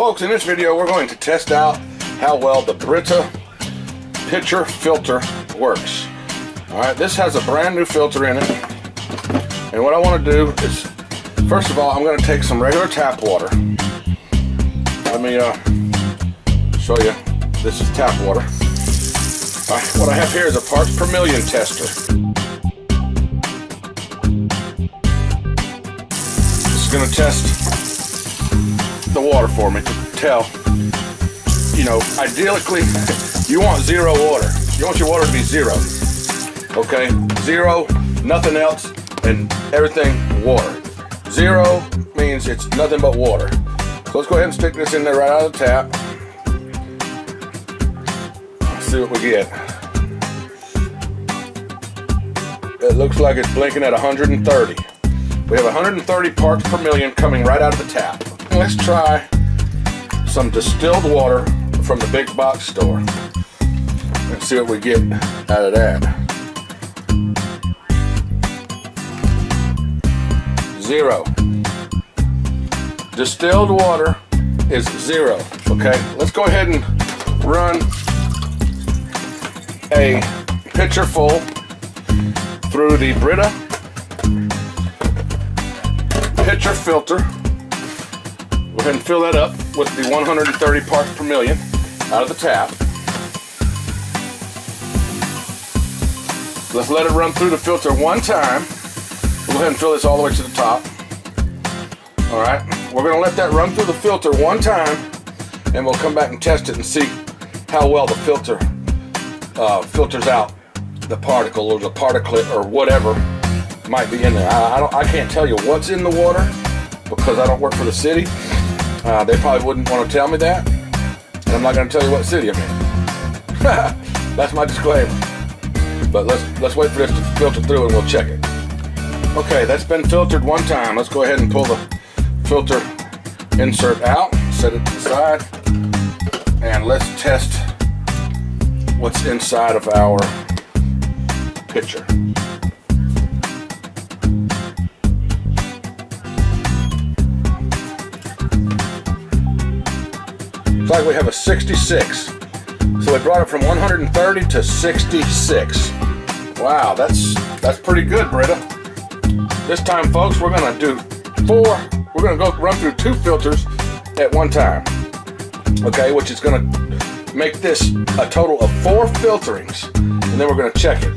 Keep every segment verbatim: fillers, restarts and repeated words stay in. Folks, in this video we're going to test out how well the Brita pitcher filter works. Alright, this has a brand new filter in it, and what I want to do is, first of all, I'm going to take some regular tap water. Let me uh, show you. This is tap water. Alright, what I have here is a parts per million tester. This is going to test the water for me to tell, you know, ideally you want zero water. You want your water to be zero, okay? Zero, nothing else, and everything water. Zero means it's nothing but water. So let's go ahead and stick this in there right out of the tap. Let's see what we get. It looks like it's blinking at one hundred thirty. We have one hundred thirty parts per million coming right out of the tap. Let's try some distilled water from the big box store and see what we get out of that. Zero. Distilled water is zero. Okay, let's go ahead and run a pitcher full through the Brita pitcher filter. Go ahead and fill that up with the one hundred thirty parts per million out of the tap. Let's let it run through the filter one time. We'll go ahead and fill this all the way to the top. All right, we're going to let that run through the filter one time, and we'll come back and test it and see how well the filter uh, filters out the particle or the particulate or whatever might be in there. I, I, don't, I can't tell you what's in the water because I don't work for the city. Uh, they probably wouldn't want to tell me that, and I'm not going to tell you what city I'm in. That's my disclaimer. But let's let's wait for this to filter through, and we'll check it. Okay, that's been filtered one time. Let's go ahead and pull the filter insert out, set it to the side, and let's test what's inside of our pitcher. Like we have a sixty-six, so we brought it from one hundred thirty to sixty-six. Wow, that's that's pretty good, Brita. This time, folks, we're gonna do four. We're gonna go run through two filters at one time, okay? Which is gonna make this a total of four filterings, and then we're gonna check it.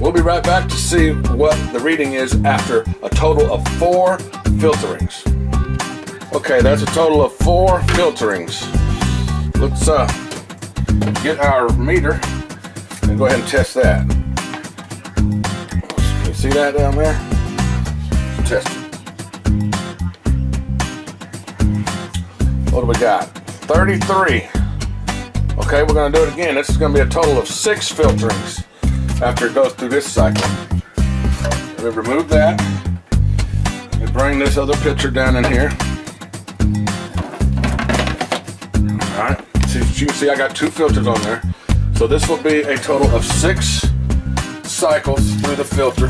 We'll be right back to see what the reading is after a total of four filterings. Okay, that's a total of four filterings. Let's uh, get our meter and go ahead and test that. You see that down there? Let's test it. What do we got? thirty-three. Okay, we're going to do it again. This is going to be a total of six filterings after it goes through this cycle. We remove that and bring this other pitcher down in here. Alright, so you can see I got two filters on there. So this will be a total of six cycles through the filter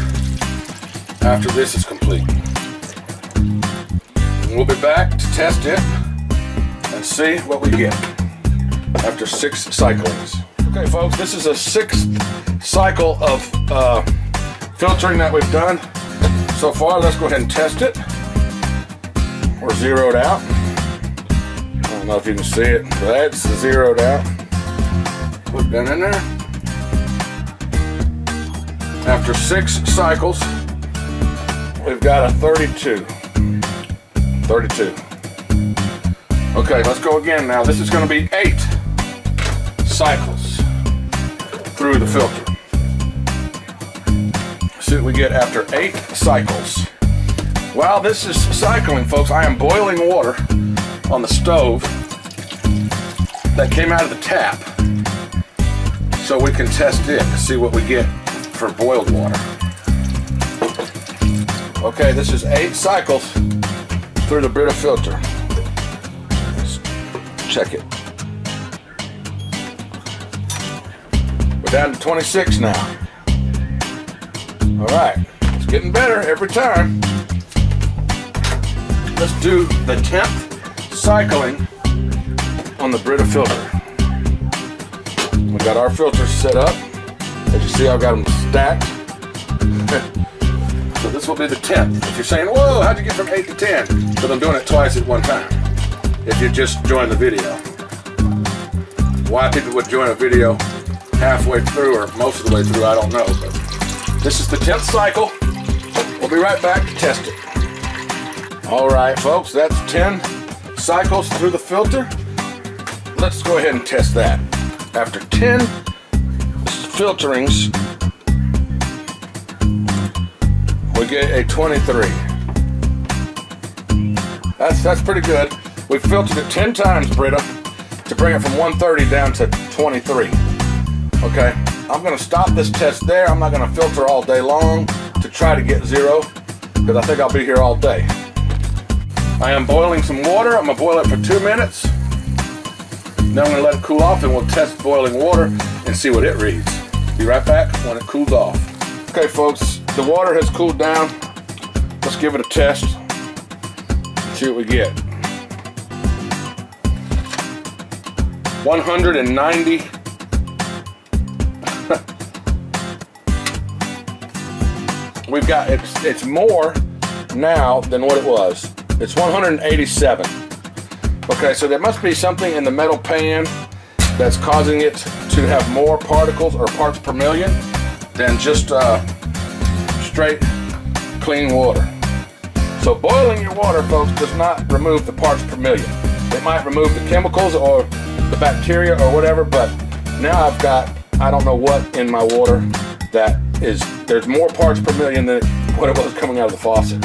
after this is complete. And we'll be back to test it and see what we get after six cyclings. Okay, folks, this is a sixth cycle of uh, filtering that we've done so far. Let's go ahead and test it. We're zeroed out. I don't know if you can see it, but that's zeroed out. Put that in there. After six cycles, we've got a thirty-two. thirty-two. Okay, let's go again now. This is going to be eight cycles through the filter. See what we get after eight cycles. While this is cycling, folks, I am boiling water on the stove that came out of the tap, so we can test it and see what we get for boiled water. Okay, this is eight cycles through the Brita filter. Let's check it. We're down to twenty-six now. Alright, it's getting better every time. Let's do the tenth cycling on the Brita filter. We got our filters set up. As you see, I've got them stacked. So this will be the tenth. If you're saying, whoa, how'd you get from eight to ten? Because I'm doing it twice at one time. If you just joined the video. Why people would join a video halfway through or most of the way through, I don't know. But this is the tenth cycle. We'll be right back to test it. All right, folks, that's ten cycles through the filter. Let's go ahead and test that. After ten filterings, we get a twenty-three. That's, that's pretty good. We've filtered it ten times, Brita, to bring it from one thirty down to twenty-three. Okay, I'm gonna stop this test there. I'm not gonna filter all day long to try to get zero, because I think I'll be here all day. I am boiling some water. I'm gonna boil it for two minutes. Now I'm gonna let it cool off and we'll test boiling water and see what it reads. Be right back when it cools off. Okay, folks, the water has cooled down. Let's give it a test, see what we get. one hundred ninety. We've got, it's, it's more now than what it was. It's one hundred eighty-seven. Okay, so there must be something in the metal pan that's causing it to have more particles or parts per million than just uh, straight clean water. So boiling your water, folks, does not remove the parts per million. It might remove the chemicals or the bacteria or whatever, but now I've got, I don't know what in my water that is, there's more parts per million than what it was coming out of the faucet.